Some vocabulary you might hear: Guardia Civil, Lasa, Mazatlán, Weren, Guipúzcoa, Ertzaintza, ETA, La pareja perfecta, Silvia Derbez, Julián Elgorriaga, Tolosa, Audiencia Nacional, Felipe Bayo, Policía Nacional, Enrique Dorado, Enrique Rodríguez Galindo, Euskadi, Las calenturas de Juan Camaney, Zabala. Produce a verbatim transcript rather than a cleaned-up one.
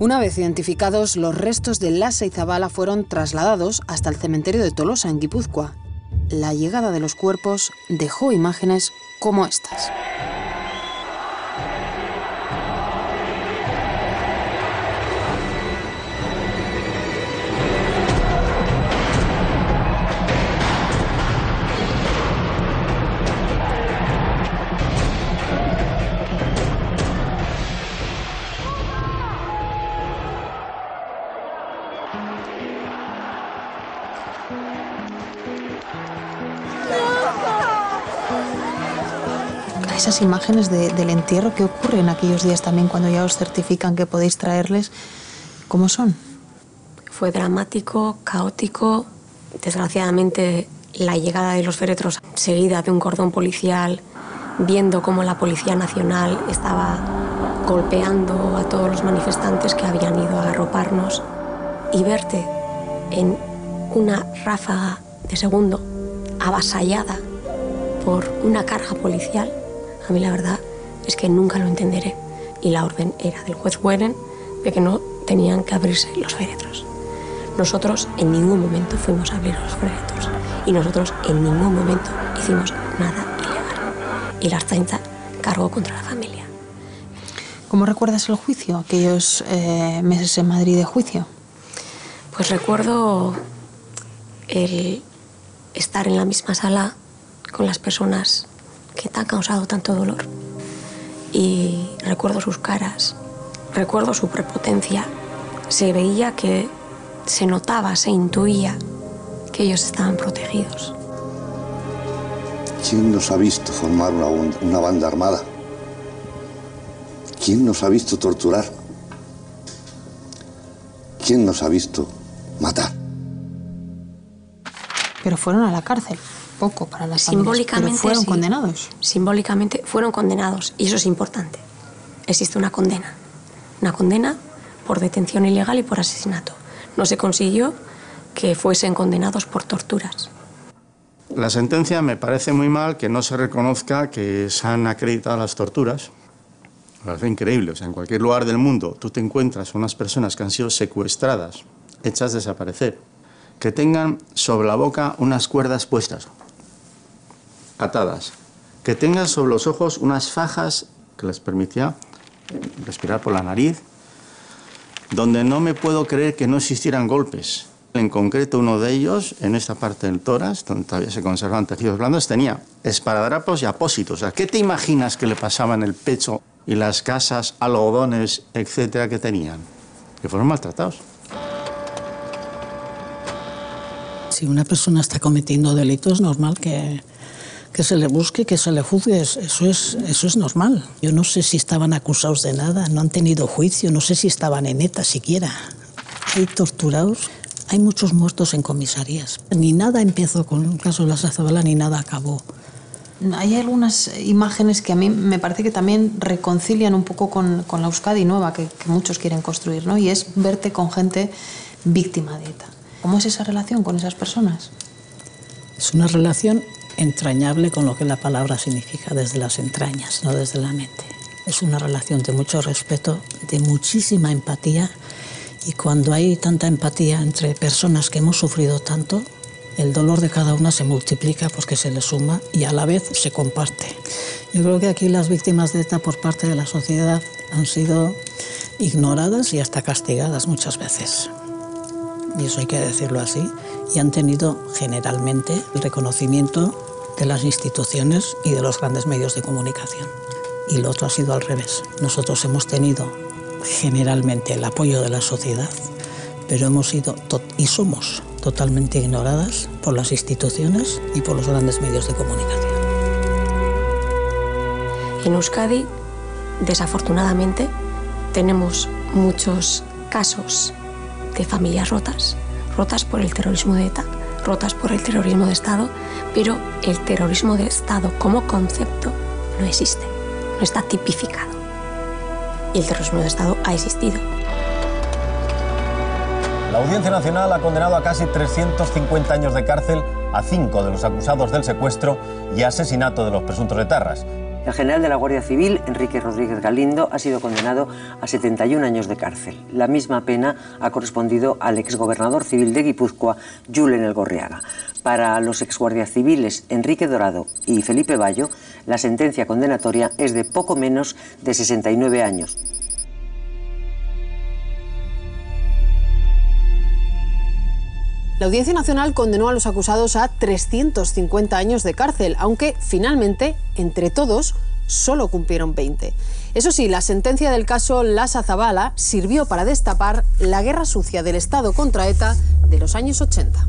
Una vez identificados, los restos de Lasa y Zabala fueron trasladados hasta el cementerio de Tolosa, en Guipúzcoa. La llegada de los cuerpos dejó imágenes como estas. Esas imágenes de, del entierro que ocurre en aquellos días también, cuando ya os certifican que podéis traerles, ¿cómo son? Fue dramático, caótico. Desgraciadamente, la llegada de los féretros seguida de un cordón policial, viendo cómo la Policía Nacional estaba golpeando a todos los manifestantes que habían ido a arroparnos, y verte en una ráfaga de segundo avasallada por una carga policial. A mí la verdad es que nunca lo entenderé. Y la orden era del juez Weren de que no tenían que abrirse los féretros. Nosotros en ningún momento fuimos a abrir los féretros. Y nosotros en ningún momento hicimos nada ilegal. Y la Ertzaintza cargó contra la familia. ¿Cómo recuerdas el juicio, aquellos eh, meses en Madrid de juicio? Pues recuerdo el estar en la misma sala con las personas que te han causado tanto dolor. Y recuerdo sus caras, recuerdo su prepotencia. Se veía que se notaba, se intuía que ellos estaban protegidos. ¿Quién nos ha visto formar una, una banda armada? ¿Quién nos ha visto torturar? ¿Quién nos ha visto matar? Pero fueron a la cárcel. Poco para las simbólicamente familias, pero fueron sí, condenados. Simbólicamente fueron condenados, y eso es importante. Existe una condena. Una condena por detención ilegal y por asesinato. No se consiguió que fuesen condenados por torturas. La sentencia me parece muy mal que no se reconozca que se han acreditado las torturas. Me parece increíble. O sea, en cualquier lugar del mundo tú te encuentras unas personas que han sido secuestradas, hechas desaparecer, que tengan sobre la boca unas cuerdas puestas, atadas, que tengan sobre los ojos unas fajas que les permitía respirar por la nariz, donde no me puedo creer que no existieran golpes. En concreto, uno de ellos, en esta parte del tórax, donde todavía se conservan tejidos blandos, tenía esparadrapos y apósitos. O sea, ¿qué te imaginas que le pasaba en el pecho y las casas, algodones, etcétera, que tenían? Que fueron maltratados. Si una persona está cometiendo delitos, es normal que... que se le busque, que se le juzgue, eso es, eso es normal. Yo no sé si estaban acusados de nada, no han tenido juicio, no sé si estaban en ETA siquiera. Hay torturados, hay muchos muertos en comisarías. Ni nada empezó con el caso de Lasa Zabala, ni nada acabó. Hay algunas imágenes que a mí me parece que también reconcilian un poco con, con la Euskadi nueva que, que muchos quieren construir, ¿no? Y es verte con gente víctima de ETA. ¿Cómo es esa relación con esas personas? Es una relación entrañable, con lo que la palabra significa, desde las entrañas, no desde la mente. Es una relación de mucho respeto, de muchísima empatía, y cuando hay tanta empatía entre personas que hemos sufrido tanto, el dolor de cada una se multiplica porque se le suma y a la vez se comparte. Yo creo que aquí las víctimas de ETA por parte de la sociedad han sido ignoradas y hasta castigadas muchas veces. Y eso hay que decirlo así, y han tenido generalmente el reconocimiento de las instituciones y de los grandes medios de comunicación. Y lo otro ha sido al revés. Nosotros hemos tenido generalmente el apoyo de la sociedad, pero hemos sido y somos totalmente ignoradas por las instituciones y por los grandes medios de comunicación. En Euskadi, desafortunadamente, tenemos muchos casos de familias rotas, rotas por el terrorismo de ETA, rotas por el terrorismo de Estado, pero el terrorismo de Estado como concepto no existe, no está tipificado. Y el terrorismo de Estado ha existido. La Audiencia Nacional ha condenado a casi trescientos cincuenta años de cárcel a cinco de los acusados del secuestro y asesinato de los presuntos etarras. El general de la Guardia Civil, Enrique Rodríguez Galindo, ha sido condenado a setenta y un años de cárcel. La misma pena ha correspondido al exgobernador civil de Guipúzcoa, Julián Elgorriaga. Para los exguardias civiles Enrique Dorado y Felipe Bayo, la sentencia condenatoria es de poco menos de sesenta y nueve años. La Audiencia Nacional condenó a los acusados a trescientos cincuenta años de cárcel, aunque finalmente, entre todos, solo cumplieron veinte. Eso sí, la sentencia del caso Lasa Zabala sirvió para destapar la guerra sucia del Estado contra ETA de los años ochenta.